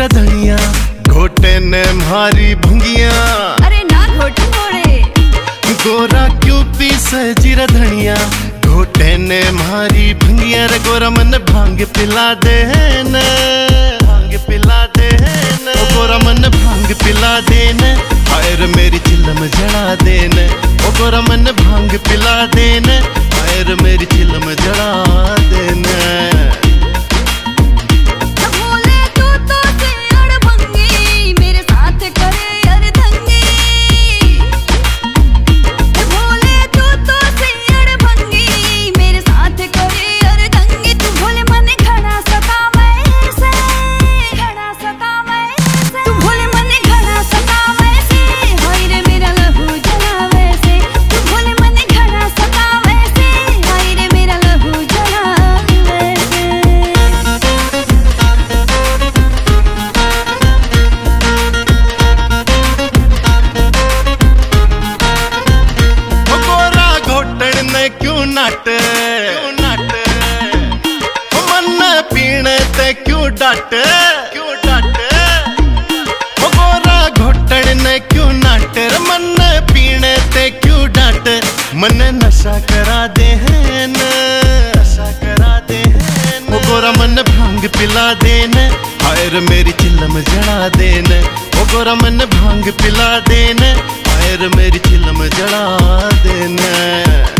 तेरा धनिया घोटे ने मारी भंगिया। अरे ना घोटे मोरे गोरा क्यों पी सहजीरा धनिया घोटे ने मारी भंगिया। रे गोरा मन भांग पिला दे ने, भांग पिला दे ने, गोरा मन भांग पिला दे ने। हायर मेरी चिलम जड़ा दे ने, गोरा मन भांग पिला दे ने। हायर मेरी चिलम जड़ा दे ने। क्यों डाटे वो गोरा घोटड़ ने क्यों नाटे। मन पीने ते क्यों डाटे। मन नशा करा दे हैं ना, नशा करा दे हैं ना। वो गोरा मन भांग पिला दे ने, हायर मेरी चिलम जड़ा दे ने। वो गोरा मन भांग पिला दे ने, हायर मेरी चिलम जड़ा दे ने।